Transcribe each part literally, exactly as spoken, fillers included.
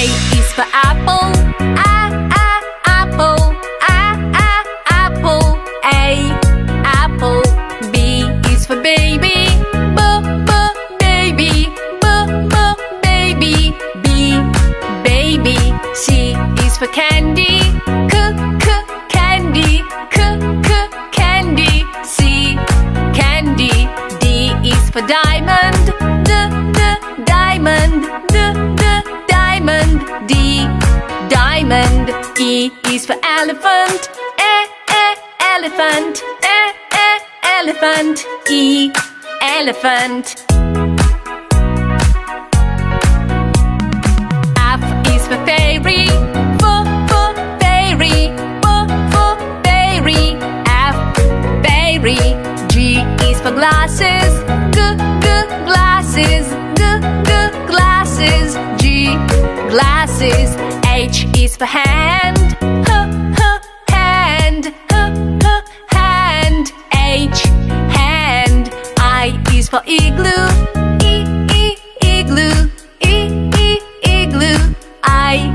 A is for apple, A, A, apple, A, A, apple, A, apple. B is for baby, B, B, baby, B, B, baby, B, baby. C is for candy, C, C, candy, C, C, candy. C, candy. D is for diamond, D, D, diamond, D, D, diamond, D, diamond. E is for elephant, E, E, elephant, E, E, elephant, E, elephant. F is for fairy, F, F, fairy, F, F, fairy, F, fairy. G is for glasses, G, G, glasses, G, G, glasses, G, glasses. H is for hand, H, H, hand, H, H, hand, H, hand. I is for igloo, E, E, igloo, E, E, igloo, I,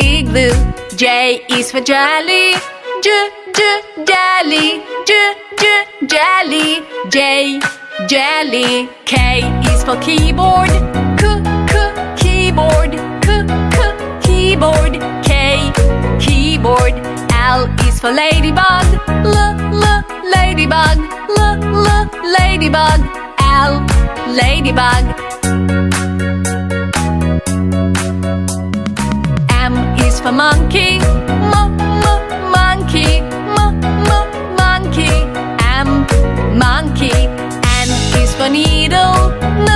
igloo. J is for jelly, J, J, jelly, J, J, jelly, J, jelly. K is for keyboard, K, K, keyboard, K, K, keyboard, K, keyboard. L is for ladybug, L, L, ladybug, L, L, ladybug, L, ladybug. M is for monkey, M, M, monkey, M, M, monkey, M, monkey. Is for needle, N,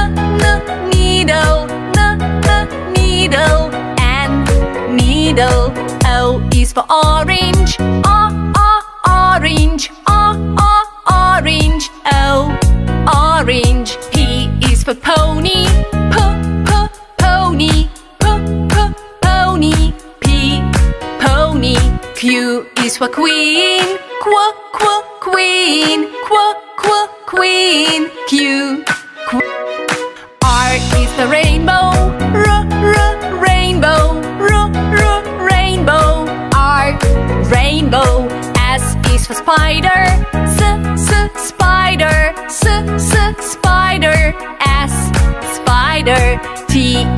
N, needle, N, N, needle, and needle. O is for orange, O, O, orange, O, O, orange, O, orange. P is for pony, P, P, pony, P, P, pony, P, pony. Q is for queen, Q, Q, queen, Q, Q, queen, Q, Q. R is the rainbow, R, R, rainbow, R, R, rainbow, R, rainbow. S is for spider, S, S, spider, S, S, spider, S, spider. T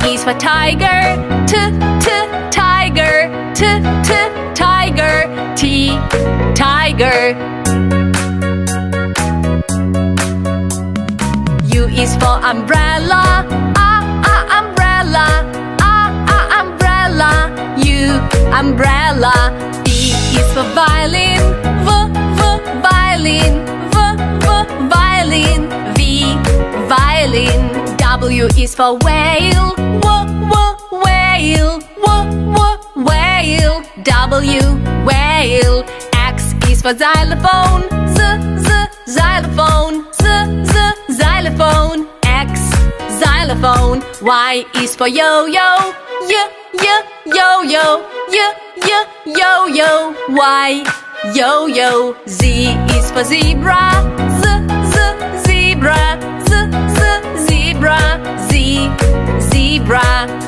is for tiger, T, T, tiger, T, T, tiger, T, tiger. Is for umbrella, ah, ah, umbrella, ah, ah, umbrella, U, umbrella. V is for violin, V, V, violin, V, V, violin, V, violin. W is for whale, W, W, whale, W, W, whale, W, whale. X is for xylophone, Z, Z, xylophone, Z, Z, xylophone, X, xylophone. Y is for yo-yo, Y, Y, yo-yo, Y, Y, yo-yo, Y, yo-yo. Z is for zebra, Z, Z, zebra, Z, Z, zebra, Z, zebra.